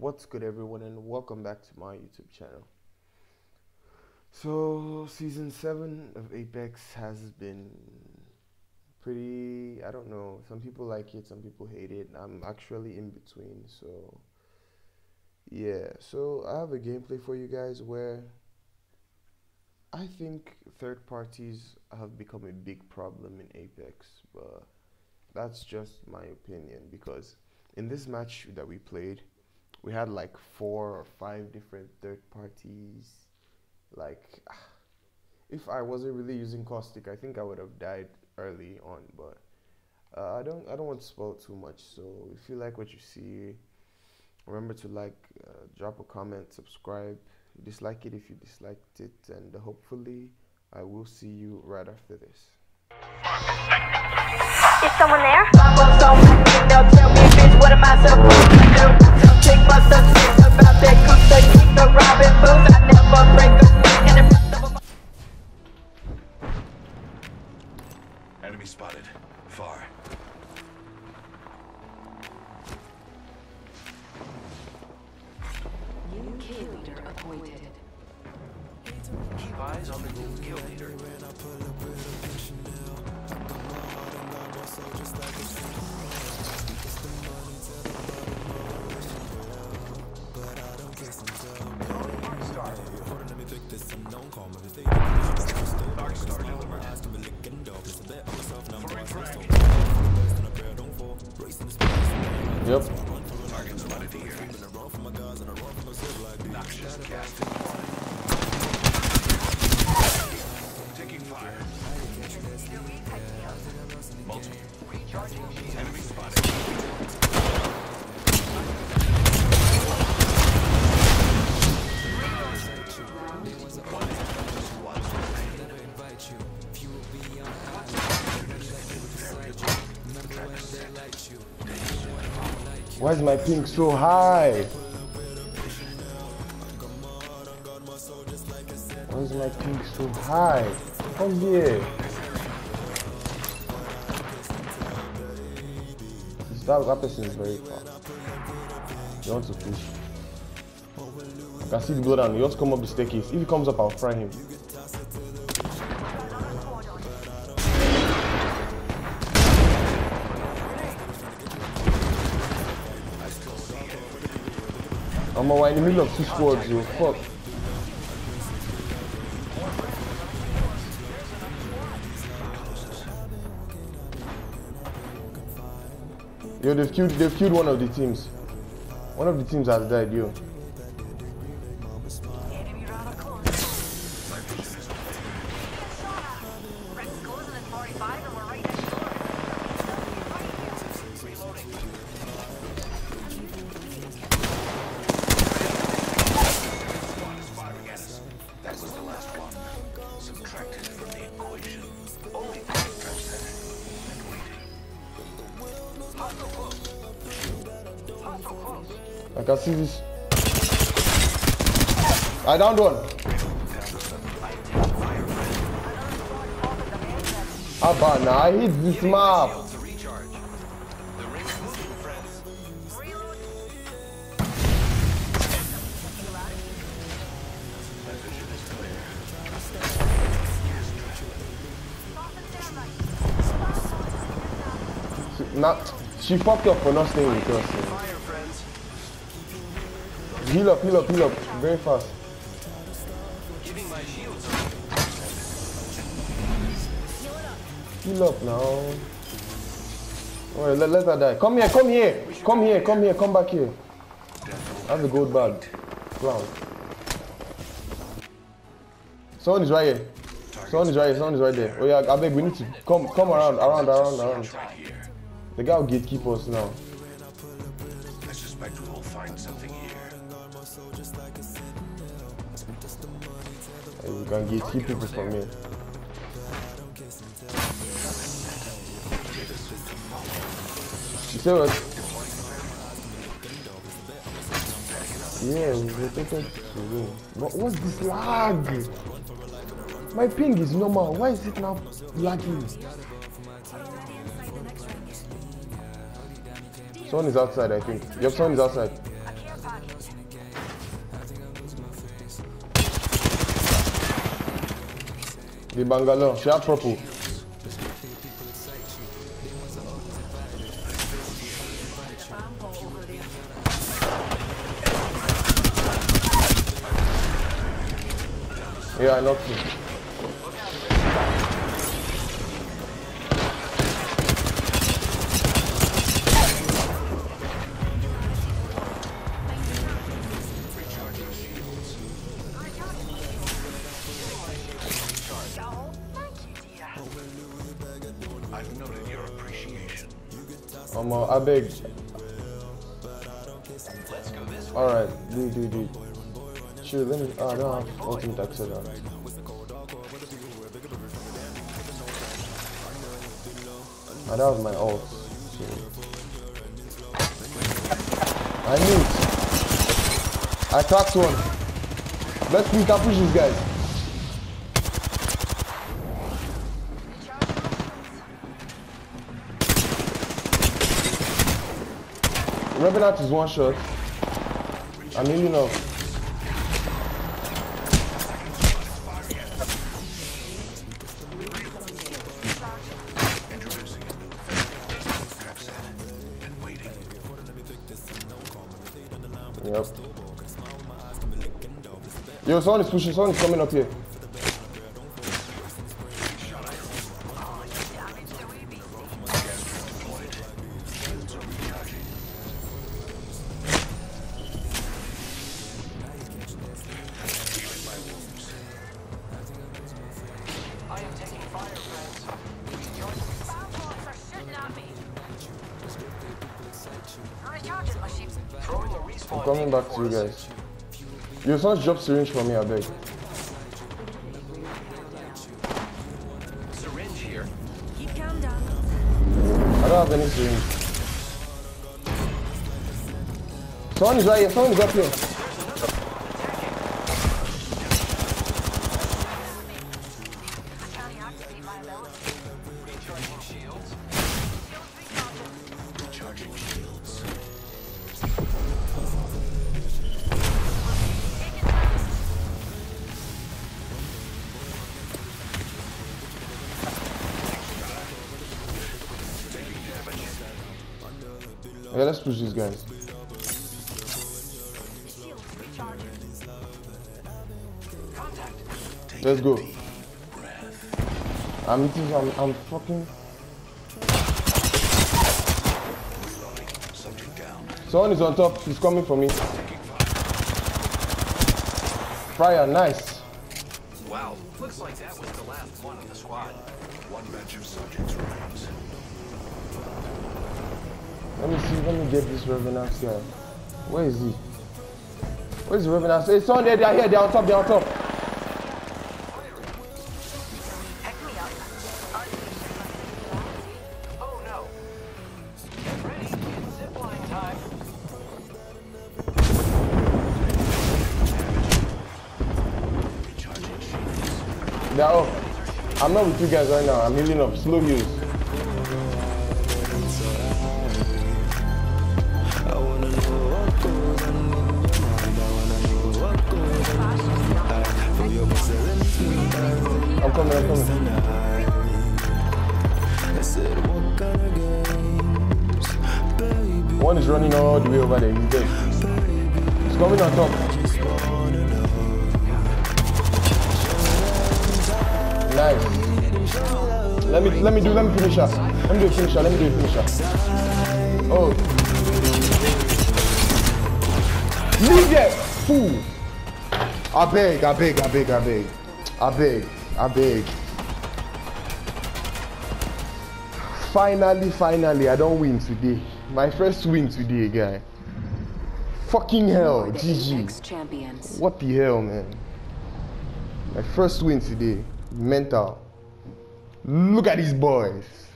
What's good, everyone, and welcome back to my YouTube channel. So season 7 of Apex has been pretty, I don't know, some people like it, some people hate it. I'm actually in between. So yeah, so I have a gameplay for you guys where I think third parties have become a big problem in Apex, but that's just my opinion, because in this match that we played, we had like 4 or 5 different third parties. Like, if I wasn't really using Caustic, I think I would have died early on, but I don't want to spoil too much. So if you like what you see, remember to like, drop a comment, subscribe, dislike it if you disliked it, and hopefully I will see you right after this. Is someone there? Enemy spotted. Far. New kill leader appointed. Keep eyes on the new kill leader. Yep. Target's spotted here. Noxious gas in the morning. Taking fire. Multi. Recharging. Enemy spotted. Why is my ping so high? Why is my ping so high? Come here. That person is very far. They want to push. I can see the blood and he wants to come up the staircase. If he comes up, I'll fry him. I'm in the middle of 2 squads, yo, fuck. Yo, they've killed one of the teams. One of the teams has died, yo. I can see this. I downed one. Abana, I hate this map. She fucked up for not staying with us. Heal up. Very fast. Heal up now. Alright, let her die. Come here. Come back here. I have the gold bag. Clown. Someone is right there. Oh yeah, I beg, we need to come around. The guy will gatekeep us now. I suspect we will find something here. You can get two people from me. You see what? Yeah, we're taking to go. What's this lag? My ping is normal. Why is it now lagging? Someone is outside, I think. Yep, someone is outside. The Bangalore. She had purple. Yeah, I knocked him. I beg. Alright, dude. Shoot, let me. I don't have ultimate access on it. I don't have my ult. So. I knew it. I cracked one. Let's we can push these guys. Revenant is one shot. I'm healing up. Yep. Yo, someone is pushing, someone is coming up here. I'm coming back to you guys. Your son's drop syringe for me, I beg. Syringe here. Keep calm down. I don't have any syringe. Someone is right here, someone is up here. Yeah, let's push these guys. Let's go. I'm fucking. Someone is on top. He's coming for me. Fire, nice. Wow, looks like that was the last one in the squad. One match of subjects remains. Let me see, let me get this Revenant guy. Where is he? Where's the Revenant? Hey, someone there, they are here, they are on top, they are on top. Oh no. Get ready, it's zip line time. They are up. I'm not with you guys right now, I'm healing up. Slow heals. I'm coming. One is running all the way over there, he's dead. He's coming on top. Nice. Let me finish her. Let me do a finisher. Oh. Leave it! Fool! I beg. Finally, I don't win today. My first win today, guy. Fucking hell, GG. What the hell, man? My first win today. Mental. Look at these boys.